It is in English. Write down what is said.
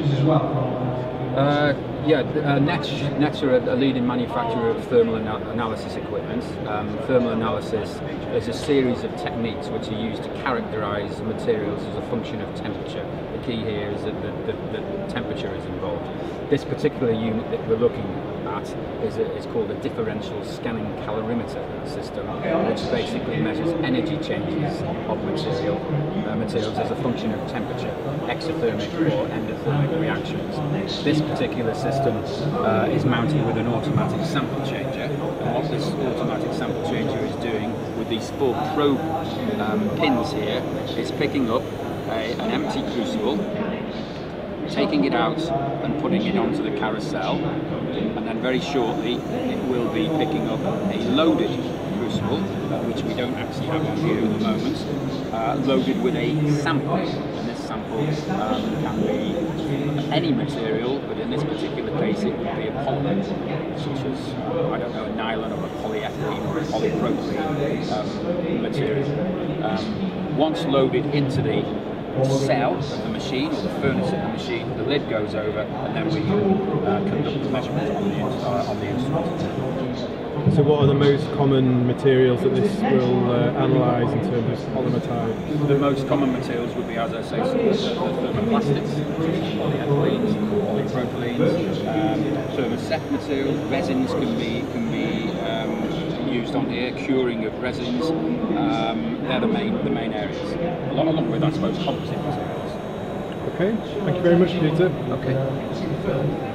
manufacturers as well? Yeah, Netzsch are a leading manufacturer of thermal analysis equipment. Thermal analysis is a series of techniques which are used to characterise materials as a function of temperature. The key here is that the temperature is involved. This particular unit that we're looking at is called a differential scanning calorimeter system, which basically measures energy changes of materials as a function of temperature, exothermic or endothermic reactions. This particular system is mounted with an automatic sample changer, and what this automatic sample changer is doing with these four probe pins here is picking up an empty crucible, taking it out and putting it onto the carousel, and then very shortly it will be picking up a loaded crucible, which we don't actually have on here at the moment, loaded with a sample, and this sample can be any material, but in this particular case it would be a polymer, such as, I don't know, a nylon or a polyethylene or a polypropylene material. Once loaded into the cell of the machine, or the furnace of the machine, the lid goes over, and then we conduct the measurements on the instrument. So what are the most common materials that this will analyse in terms of polymer type? The most common materials would be, as I say, the thermoplastics, polyethylene, polypropylene, thermoset materials, resins can be used on here, curing of resins, they're the main areas. Along with, I suppose, composite materials. Okay, thank you very much, Peter. Okay.